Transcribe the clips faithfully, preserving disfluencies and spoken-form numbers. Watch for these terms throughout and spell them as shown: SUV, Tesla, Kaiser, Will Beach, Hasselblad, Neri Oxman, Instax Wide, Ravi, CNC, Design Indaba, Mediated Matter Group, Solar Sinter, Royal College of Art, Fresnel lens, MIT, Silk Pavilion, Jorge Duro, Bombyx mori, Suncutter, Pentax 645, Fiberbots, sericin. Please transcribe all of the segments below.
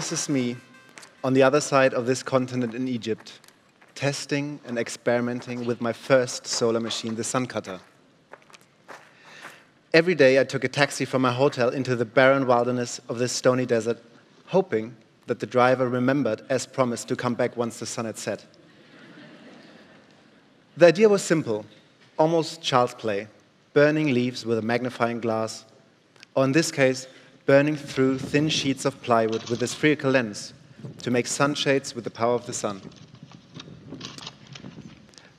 This is me on the other side of this continent in Egypt, testing and experimenting with my first solar machine, the Suncutter. Every day I took a taxi from my hotel into the barren wilderness of this stony desert, hoping that the driver remembered, as promised, to come back once the sun had set. The idea was simple, almost child's play, burning leaves with a magnifying glass, or in this case, burning through thin sheets of plywood with a spherical lens to make sunshades with the power of the sun.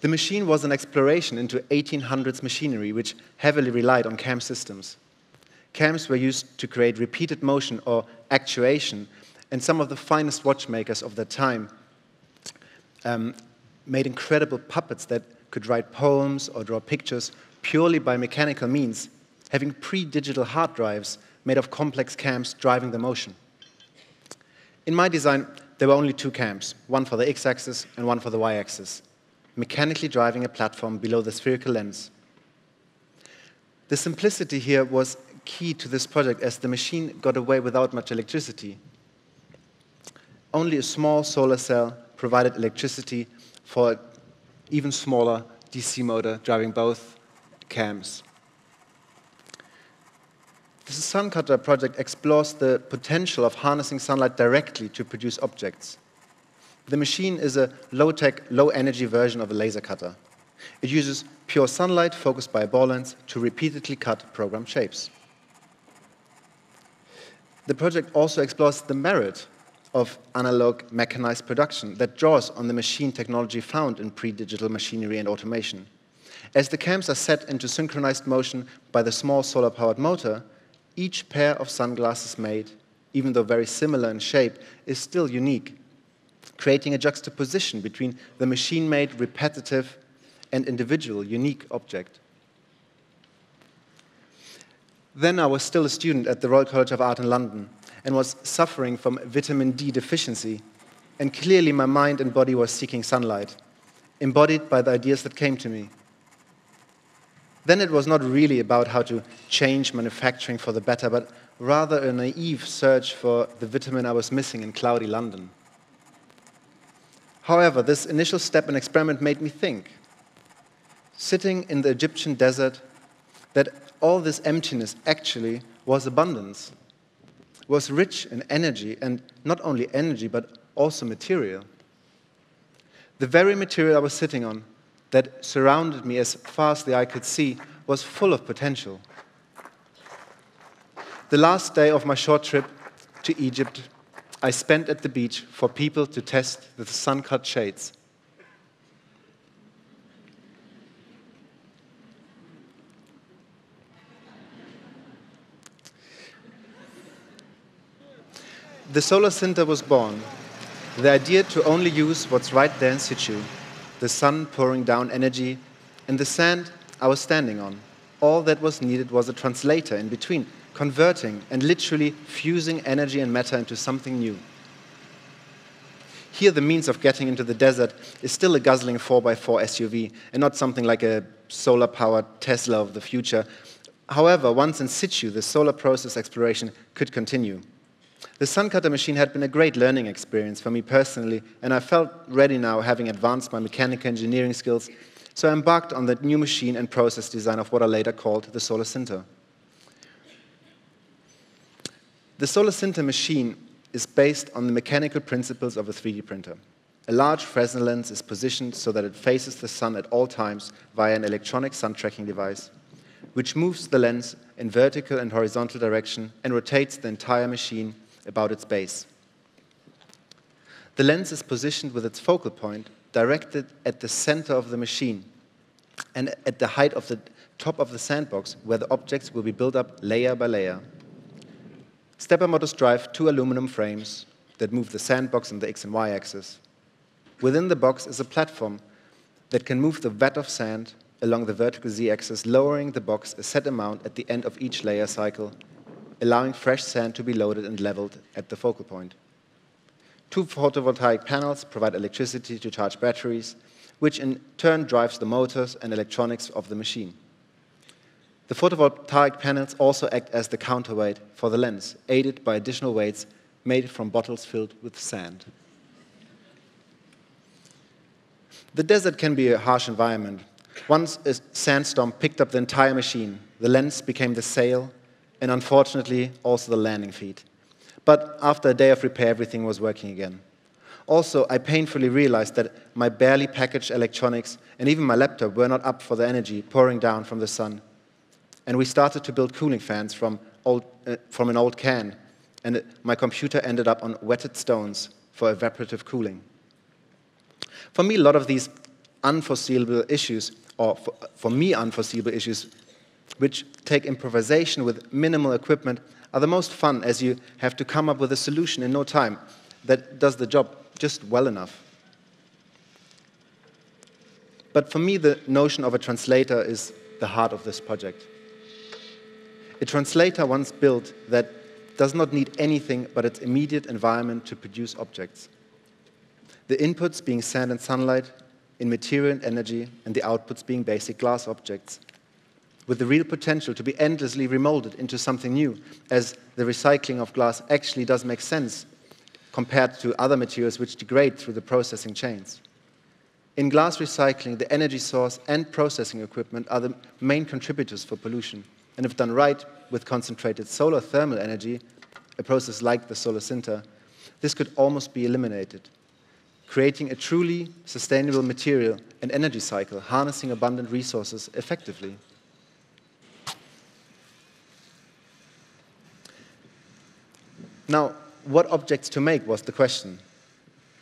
The machine was an exploration into eighteen hundreds machinery, which heavily relied on cam systems. Cams were used to create repeated motion or actuation, and some of the finest watchmakers of their time um, made incredible puppets that could write poems or draw pictures purely by mechanical means, having pre-digital hard drives made of complex cams driving the motion. In my design, there were only two cams, one for the x-axis and one for the y-axis, mechanically driving a platform below the spherical lens. The simplicity here was key to this project, as the machine got away without much electricity. Only a small solar cell provided electricity for an even smaller D C motor driving both cams. The Suncutter project explores the potential of harnessing sunlight directly to produce objects. The machine is a low-tech, low-energy version of a laser cutter. It uses pure sunlight focused by a ball lens to repeatedly cut programmed shapes. The project also explores the merit of analog mechanized production that draws on the machine technology found in pre-digital machinery and automation. As the cams are set into synchronized motion by the small solar-powered motor, each pair of sunglasses made, even though very similar in shape, is still unique, creating a juxtaposition between the machine-made, repetitive, and individual, unique object. Then I was still a student at the Royal College of Art in London and was suffering from vitamin D deficiency, and clearly my mind and body were seeking sunlight, embodied by the ideas that came to me. Then it was not really about how to change manufacturing for the better, but rather a naive search for the vitamin I was missing in cloudy London. However, this initial step in experiment made me think, sitting in the Egyptian desert, that all this emptiness actually was abundance, was rich in energy, and not only energy, but also material. The very material I was sitting on, that surrounded me as far as the eye could see, was full of potential. The last day of my short trip to Egypt, I spent at the beach for people to test the sun-cut shades. The Solar Sinter was born, the idea to only use what's right there in situ, the sun pouring down energy, and the sand I was standing on. All that was needed was a translator in between, converting and literally fusing energy and matter into something new. Here, the means of getting into the desert is still a guzzling four by four S U V, and not something like a solar-powered Tesla of the future. However, once in situ, the solar process exploration could continue. The Suncutter machine had been a great learning experience for me personally, and I felt ready now, having advanced my mechanical engineering skills, so I embarked on the new machine and process design of what I later called the Solar Sinter. The Solar Sinter machine is based on the mechanical principles of a three D printer. A large Fresnel lens is positioned so that it faces the sun at all times via an electronic sun tracking device, which moves the lens in vertical and horizontal direction and rotates the entire machine about its base. The lens is positioned with its focal point directed at the center of the machine and at the height of the top of the sandbox, where the objects will be built up layer by layer. Stepper motors drive two aluminum frames that move the sandbox on the X and Y axis. Within the box is a platform that can move the vat of sand along the vertical Z axis, lowering the box a set amount at the end of each layer cycle, allowing fresh sand to be loaded and leveled at the focal point. Two photovoltaic panels provide electricity to charge batteries, which in turn drives the motors and electronics of the machine. The photovoltaic panels also act as the counterweight for the lens, aided by additional weights made from bottles filled with sand. The desert can be a harsh environment. Once a sandstorm picked up the entire machine. The lens became the sail, and unfortunately, also the landing feet. But after a day of repair, everything was working again. Also, I painfully realized that my barely packaged electronics and even my laptop were not up for the energy pouring down from the sun. And we started to build cooling fans from, old, uh, from an old can, and my computer ended up on wetted stones for evaporative cooling. For me, a lot of these unforeseeable issues, or for, for me, unforeseeable issues, which take improvisation with minimal equipment, are the most fun, as you have to come up with a solution in no time that does the job just well enough. But for me, the notion of a translator is the heart of this project. A translator once built that does not need anything but its immediate environment to produce objects. The inputs being sand and sunlight, in material and energy, and the outputs being basic glass objects, with the real potential to be endlessly remolded into something new, as the recycling of glass actually does make sense compared to other materials which degrade through the processing chains. In glass recycling, the energy source and processing equipment are the main contributors for pollution, and if done right with concentrated solar thermal energy, a process like the Solar Sinter, this could almost be eliminated, creating a truly sustainable material and energy cycle, harnessing abundant resources effectively. Now, what objects to make was the question.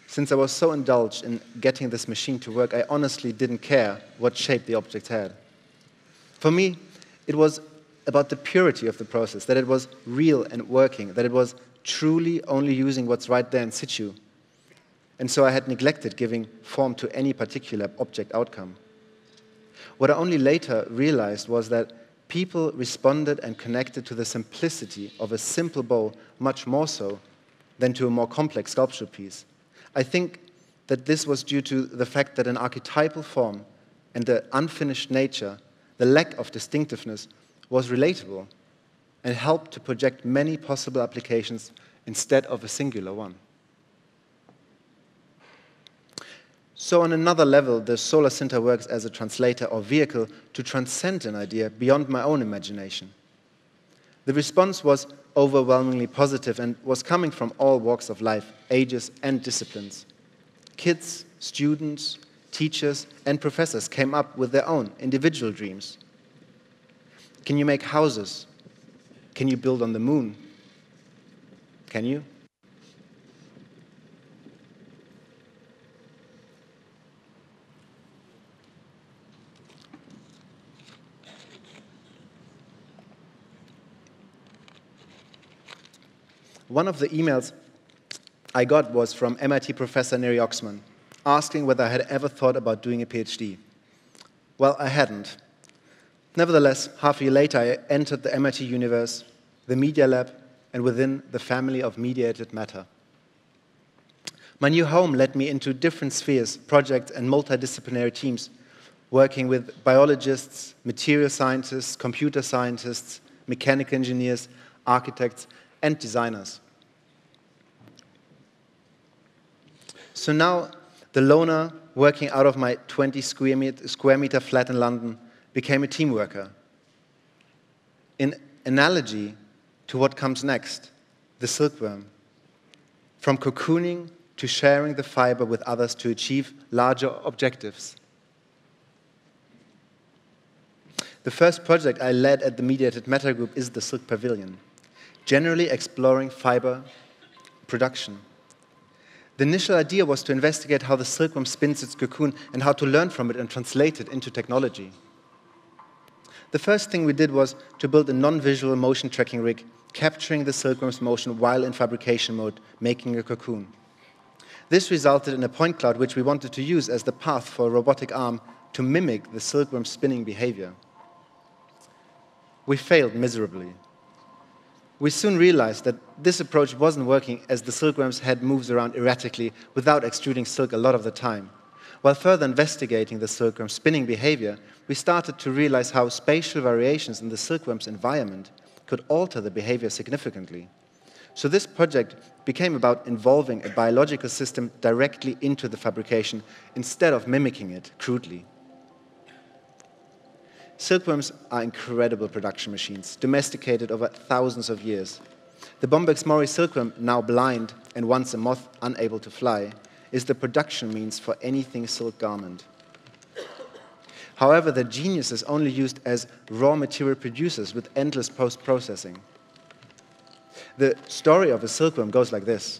Since I was so indulged in getting this machine to work, I honestly didn't care what shape the object had. For me, it was about the purity of the process, that it was real and working, that it was truly only using what's right there in situ. And so I had neglected giving form to any particular object outcome. What I only later realized was that people responded and connected to the simplicity of a simple bow much more so than to a more complex sculpture piece. I think that this was due to the fact that an archetypal form and the unfinished nature, the lack of distinctiveness, was relatable and helped to project many possible applications instead of a singular one. So on another level, the Solar Sinter works as a translator or vehicle to transcend an idea beyond my own imagination. The response was overwhelmingly positive and was coming from all walks of life, ages and disciplines. Kids, students, teachers, and professors came up with their own individual dreams. Can you make houses? Can you build on the moon? Can you? One of the emails I got was from M I T professor Neri Oxman, asking whether I had ever thought about doing a PhD. Well, I hadn't. Nevertheless, half a year later, I entered the M I T universe, the Media Lab, and within the family of Mediated Matter. My new home led me into different spheres, projects, and multidisciplinary teams, working with biologists, material scientists, computer scientists, mechanical engineers, architects, and designers. So now, the loner working out of my twenty square meter flat in London became a team worker. In analogy to what comes next, the silkworm, from cocooning to sharing the fiber with others to achieve larger objectives. The first project I led at the Mediated Matter Group is the Silk Pavilion, generally exploring fiber production. The initial idea was to investigate how the silkworm spins its cocoon and how to learn from it and translate it into technology. The first thing we did was to build a non-visual motion tracking rig, capturing the silkworm's motion while in fabrication mode, making a cocoon. This resulted in a point cloud which we wanted to use as the path for a robotic arm to mimic the silkworm's spinning behavior. We failed miserably. We soon realized that this approach wasn't working, as the silkworm's head moves around erratically without extruding silk a lot of the time. While further investigating the silkworm's spinning behavior, we started to realize how spatial variations in the silkworm's environment could alter the behavior significantly. So this project became about involving a biological system directly into the fabrication instead of mimicking it crudely. Silkworms are incredible production machines, domesticated over thousands of years. The Bombyx mori silkworm, now blind and once a moth unable to fly, is the production means for anything silk garment. However, the genius is only used as raw material producers with endless post-processing. The story of a silkworm goes like this.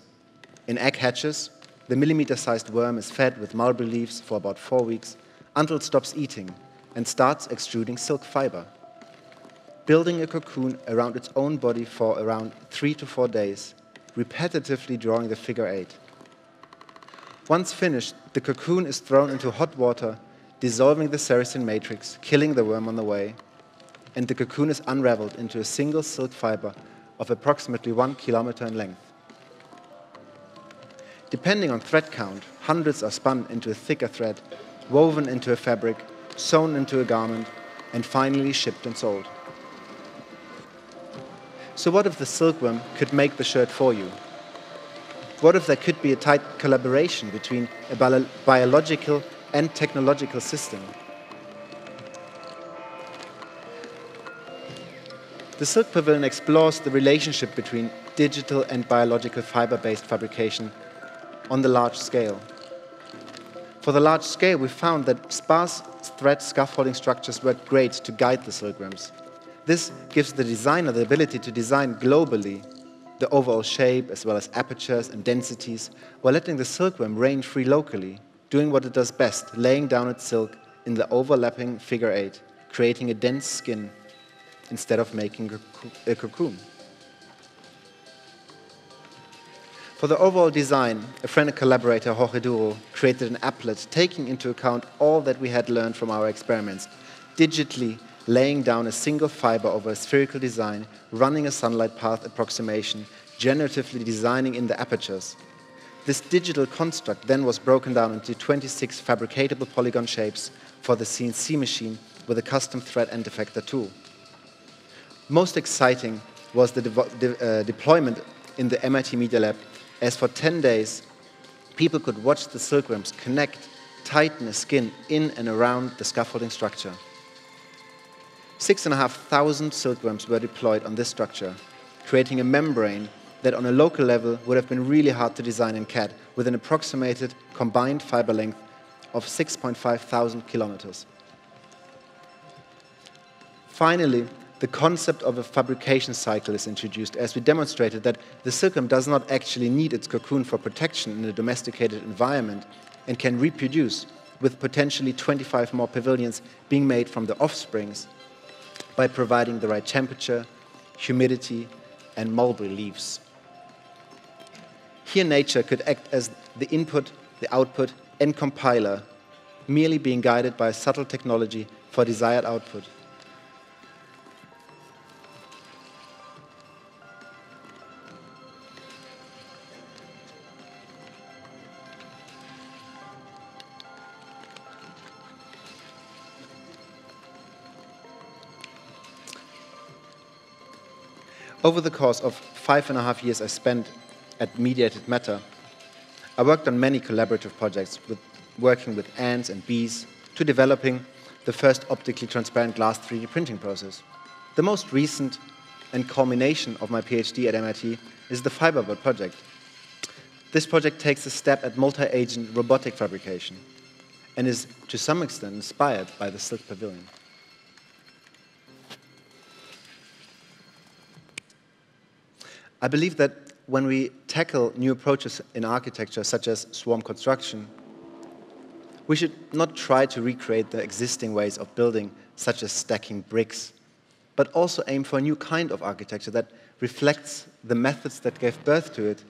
An egg hatches, the millimeter-sized worm is fed with mulberry leaves for about four weeks until it stops eating and starts extruding silk fiber, building a cocoon around its own body for around three to four days, repetitively drawing the figure eight. Once finished, the cocoon is thrown into hot water, dissolving the sericin matrix, killing the worm on the way, and the cocoon is unraveled into a single silk fiber of approximately one kilometer in length. Depending on thread count, hundreds are spun into a thicker thread, woven into a fabric, sewn into a garment, and finally shipped and sold. So what if the silkworm could make the shirt for you? What if there could be a tight collaboration between a bi biological and technological system? The Silk Pavilion explores the relationship between digital and biological fiber-based fabrication on the large scale. For the large scale, we found that sparse thread scaffolding structures work great to guide the silkworms. This gives the designer the ability to design globally the overall shape as well as apertures and densities, while letting the silkworm reign free locally, doing what it does best, laying down its silk in the overlapping figure eight, creating a dense skin instead of making a cocoon. For the overall design, a friend and collaborator, Jorge Duro, created an applet taking into account all that we had learned from our experiments, digitally laying down a single fiber over a spherical design, running a sunlight path approximation, generatively designing in the apertures. This digital construct then was broken down into twenty-six fabricatable polygon shapes for the C N C machine with a custom thread and defector tool. Most exciting was the de de uh, deployment in the M I T Media Lab, as for ten days, people could watch the silkworms connect, tighten a skin in and around the scaffolding structure. Six and a half thousand silkworms were deployed on this structure, creating a membrane that on a local level would have been really hard to design in C A D, with an approximated combined fiber length of six point five thousand kilometers. Finally, the concept of a fabrication cycle is introduced, as we demonstrated that the silkworm does not actually need its cocoon for protection in a domesticated environment and can reproduce, with potentially twenty-five more pavilions being made from the offsprings by providing the right temperature, humidity, and mulberry leaves. Here nature could act as the input, the output, and compiler, merely being guided by a subtle technology for desired output. Over the course of five and a half years I spent at Mediated Matter, I worked on many collaborative projects, with working with ants and bees to developing the first optically transparent glass three D printing process. The most recent and culmination of my PhD at M I T is the Fiberbot project. This project takes a step at multi-agent robotic fabrication and is to some extent inspired by the Silk Pavilion. I believe that when we tackle new approaches in architecture, such as swarm construction, we should not try to recreate the existing ways of building, such as stacking bricks, but also aim for a new kind of architecture that reflects the methods that gave birth to it,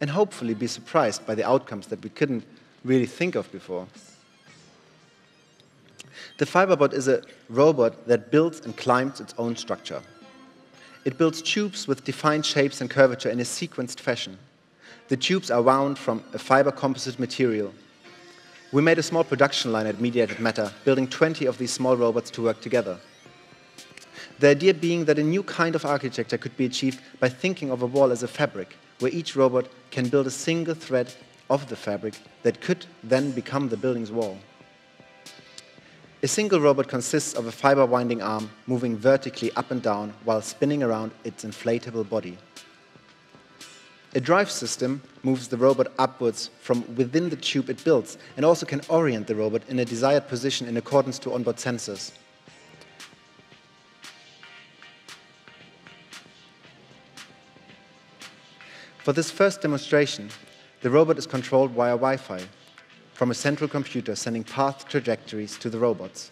and hopefully be surprised by the outcomes that we couldn't really think of before. The Fiberbot is a robot that builds and climbs its own structure. It builds tubes with defined shapes and curvature in a sequenced fashion. The tubes are wound from a fiber composite material. We made a small production line at Mediated Matter, building twenty of these small robots to work together. the idea being that a new kind of architecture could be achieved by thinking of a wall as a fabric, where each robot can build a single thread of the fabric that could then become the building's wall. A single robot consists of a fiber winding arm moving vertically up and down while spinning around its inflatable body. A drive system moves the robot upwards from within the tube it builds and also can orient the robot in a desired position in accordance to onboard sensors. For this first demonstration, the robot is controlled via Wi-Fi from a central computer sending path trajectories to the robots.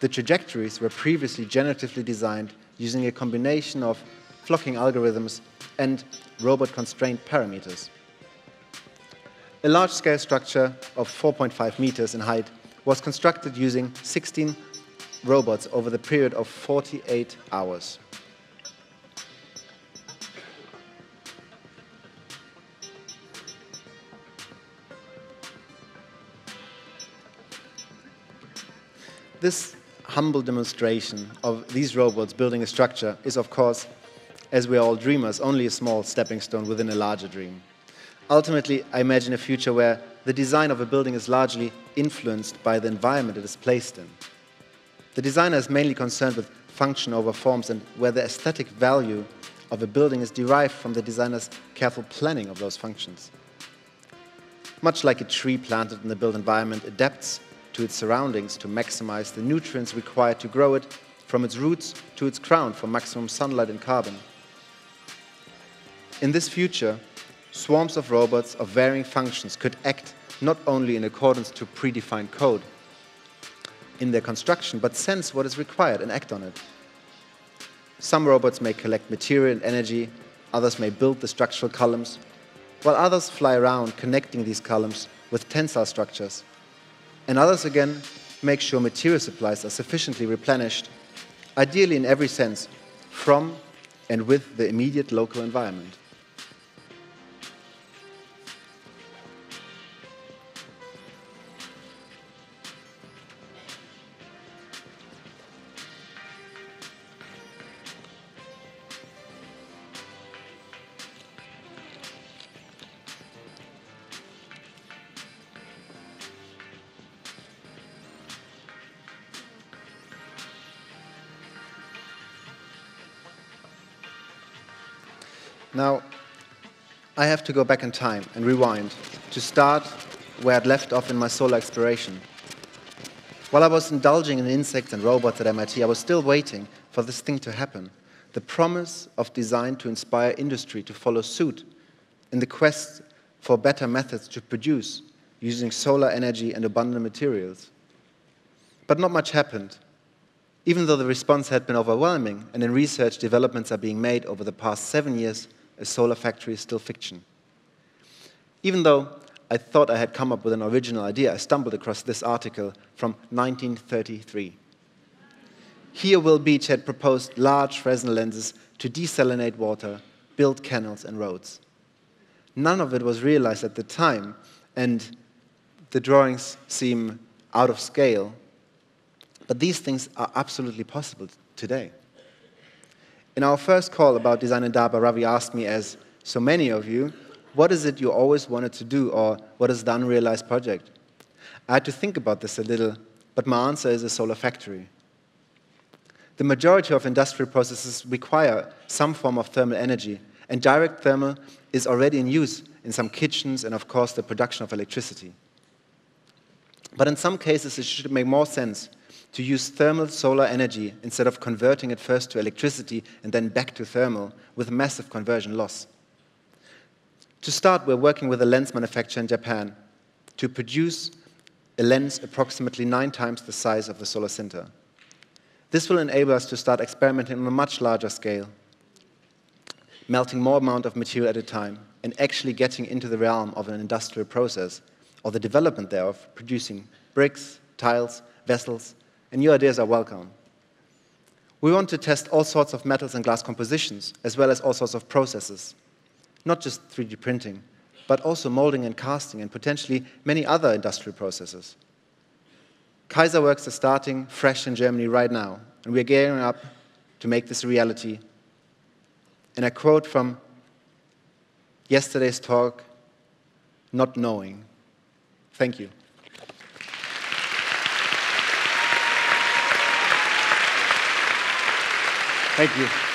The trajectories were previously generatively designed using a combination of flocking algorithms and robot-constrained parameters. A large-scale structure of four point five meters in height was constructed using sixteen robots over the period of forty-eight hours. This humble demonstration of these robots building a structure is, of course, as we are all dreamers, only a small stepping stone within a larger dream. Ultimately, I imagine a future where the design of a building is largely influenced by the environment it is placed in. The designer is mainly concerned with function over forms and where the aesthetic value of a building is derived from the designer's careful planning of those functions. Much like a tree planted in the built environment adapts to its surroundings to maximize the nutrients required to grow it, from its roots to its crown for maximum sunlight and carbon. In this future, swarms of robots of varying functions could act not only in accordance to predefined code in their construction, but sense what is required and act on it. Some robots may collect material and energy, others may build the structural columns, while others fly around connecting these columns with tensile structures. And others again make sure material supplies are sufficiently replenished, ideally in every sense, from and with the immediate local environment. Now, I have to go back in time and rewind to start where I'd left off in my solar exploration. While I was indulging in insects and robots at M I T, I was still waiting for this thing to happen. The promise of design to inspire industry to follow suit in the quest for better methods to produce using solar energy and abundant materials. But not much happened, even though the response had been overwhelming, and in research developments are being made over the past seven years, a solar factory is still fiction. Even though I thought I had come up with an original idea, I stumbled across this article from nineteen thirty-three. Here, Will Beach had proposed large Fresnel lenses to desalinate water, build canals and roads. None of it was realized at the time, and the drawings seem out of scale, but these things are absolutely possible today. In our first call about Design Indaba, Ravi asked me, as so many of you, what is it you always wanted to do, or what is the unrealized project? I had to think about this a little, but my answer is a solar factory. The majority of industrial processes require some form of thermal energy, and direct thermal is already in use in some kitchens and, of course, the production of electricity. But in some cases, it should make more sense to use thermal solar energy instead of converting it first to electricity and then back to thermal with massive conversion loss. To start, we're working with a lens manufacturer in Japan to produce a lens approximately nine times the size of the Solar Sinter. This will enable us to start experimenting on a much larger scale, melting more amount of material at a time and actually getting into the realm of an industrial process or the development thereof, producing bricks, tiles, vessels, and new ideas are welcome. We want to test all sorts of metals and glass compositions, as well as all sorts of processes. Not just three D printing, but also molding and casting, and potentially many other industrial processes. Kaiser works are starting fresh in Germany right now, and we are gearing up to make this a reality. And I quote from yesterday's talk, "Not knowing." Thank you. Thank you.